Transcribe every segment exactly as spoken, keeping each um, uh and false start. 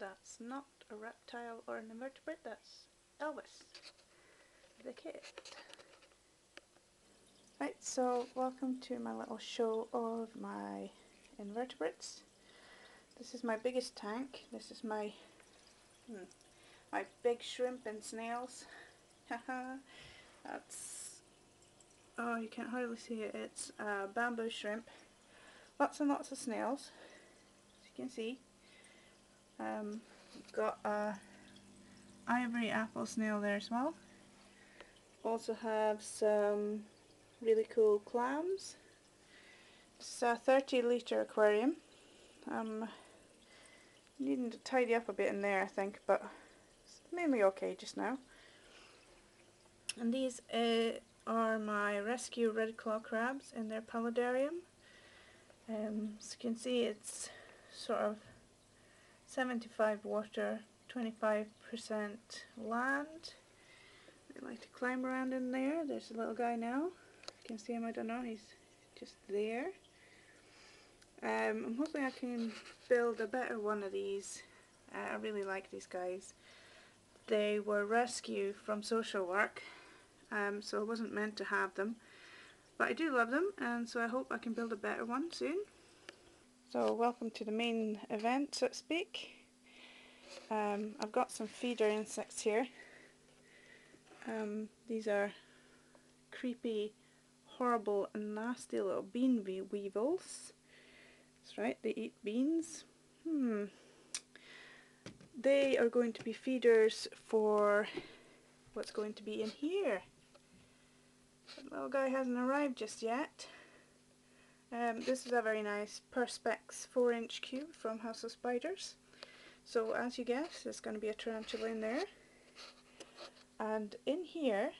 That's not a reptile or an invertebrate, that's Elvis, the kit. Right, so welcome to my little show of my invertebrates. This is my biggest tank. This is my hmm, my big shrimp and snails. Haha, that's, oh, you can't hardly see it. It's uh, bamboo shrimp. Lots and lots of snails, as you can see. Um, got a ivory apple snail there as well. Also have some really cool clams. It's a thirty litre aquarium. Um, needing to tidy up a bit in there, I think, but it's mainly okay just now. And these uh, are my rescue red claw crabs in their paludarium. Um, as you can see, it's sort of seventy-five water, twenty-five percent land. They like to climb around in there. There's a little guy now. You can see him, I don't know, he's just there. Um, I'm hoping I can build a better one of these. Uh, I really like these guys. They were rescued from social work, um, so I wasn't meant to have them, but I do love them, and so I hope I can build a better one soon. So welcome to the main event, so to speak. Um, I've got some feeder insects here. Um, these are creepy, horrible and nasty little bean weevils. That's right, they eat beans. Hmm. They are going to be feeders for what's going to be in here. That little guy hasn't arrived just yet. Um, this is a very nice Perspex four inch cube from House of Spiders. So as you guessed, there's going to be a tarantula in there. And in here,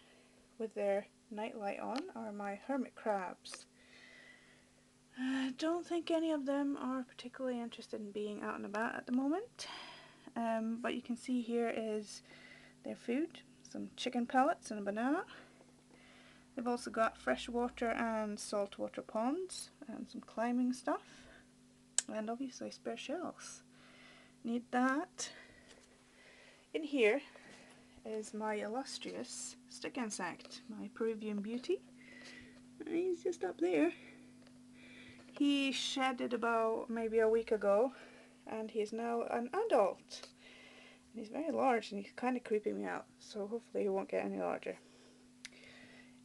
with their nightlight on, are my hermit crabs. I don't think any of them are particularly interested in being out and about at the moment. Um, but you can see here is their food, some chicken pellets and a banana. They've also got freshwater and saltwater ponds and some climbing stuff and obviously spare shells. Need that. In here is my illustrious stick insect, my Peruvian beauty. He's just up there. He shedded about maybe a week ago and he is now an adult. And he's very large and he's kind of creeping me out, so hopefully he won't get any larger.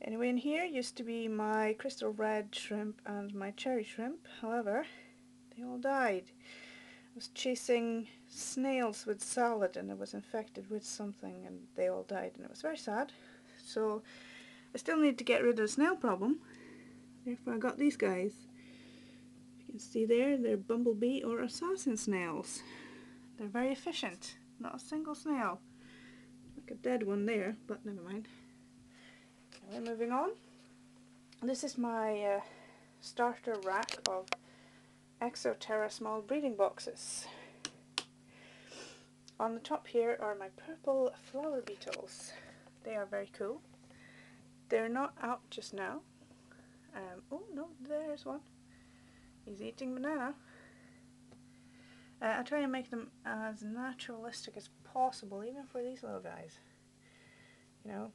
Anyway, in here used to be my crystal red shrimp and my cherry shrimp, however, they all died. I was chasing snails with salad and I was infected with something and they all died and it was very sad. So I still need to get rid of the snail problem, therefore I got these guys. You can see there, they're bumblebee or assassin snails. They're very efficient, not a single snail. Like a dead one there, but never mind. We're moving on. This is my uh, starter rack of Exo Terra small breeding boxes. On the top here are my purple flower beetles. They are very cool. They're not out just now. Um, oh no, there's one. He's eating banana. Uh, I try to make them as naturalistic as possible, even for these little guys. You know,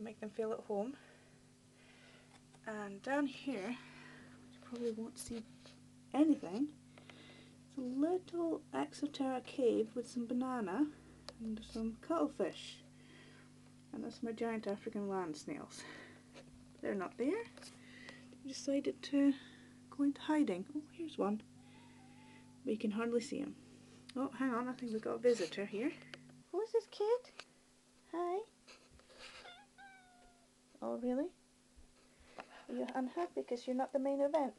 make them feel at home. And down here, you probably won't see anything, it's a little Exo Terra cave with some banana and some cuttlefish. And that's my giant African land snails. They're not there. They decided to go into hiding. Oh, here's one. But you can hardly see him. Oh, hang on, I think we've got a visitor here. Who's this kid? Hi. Oh really? Are you unhappy because you're not the main event?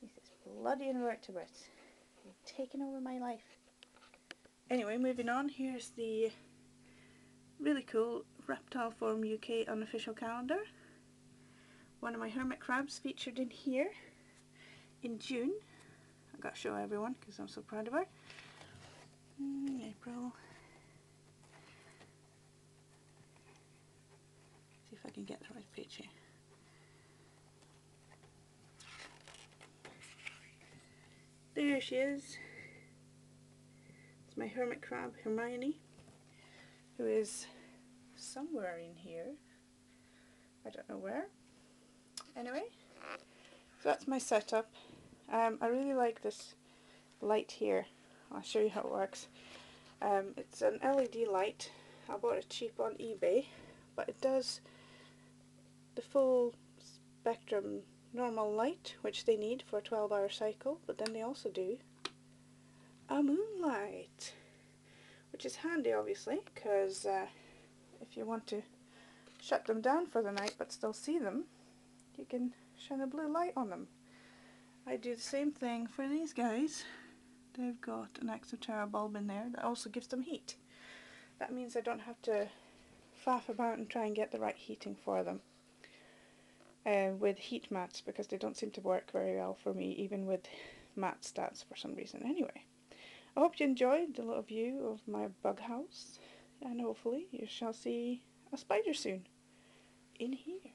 These bloody invertebrates. You're taking over my life. Anyway, moving on, here's the really cool Reptile Forum U K unofficial calendar. One of my hermit crabs featured in here in June. I've got to show everyone because I'm so proud of her. Mm, April. See if I can get the right page here. There she is. It's my hermit crab Hermione, who is somewhere in here, I don't know where. Anyway, so that's my setup. Um, I really like this light here. I'll show you how it works. Um, it's an L E D light. I bought it cheap on eBay, but it does the full spectrum normal light, which they need for a twelve hour cycle, but then they also do a moonlight, which is handy obviously, because uh, if you want to shut them down for the night but still see them, you can shine a blue light on them. I do the same thing for these guys. They've got an Exo Terra bulb in there that also gives them heat. That means I don't have to faff about and try and get the right heating for them uh, with heat mats, because they don't seem to work very well for me, even with mat stats for some reason. Anyway, I hope you enjoyed the little view of my bug house, and hopefully you shall see a spider soon in here.